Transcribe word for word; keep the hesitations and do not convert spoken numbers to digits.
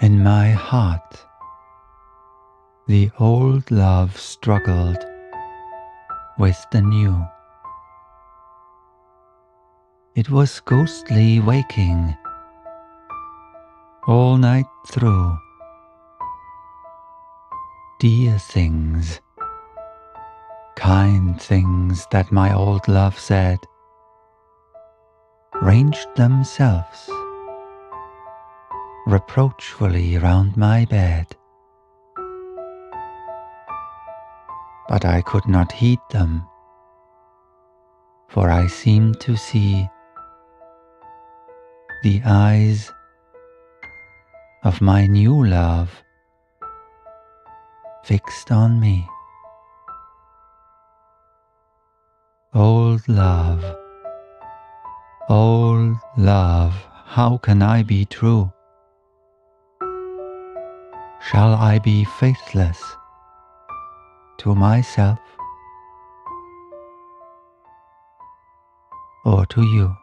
in my heart. The old love struggled with the new. It was ghostly waking all night through. Dear things, kind things that my old love said, ranged themselves reproachfully round my bed. But I could not heed them, for I seemed to see the eyes of my new love fixed on me. Old love, old love, how can I be true? Shall I be faithless to myself or to you?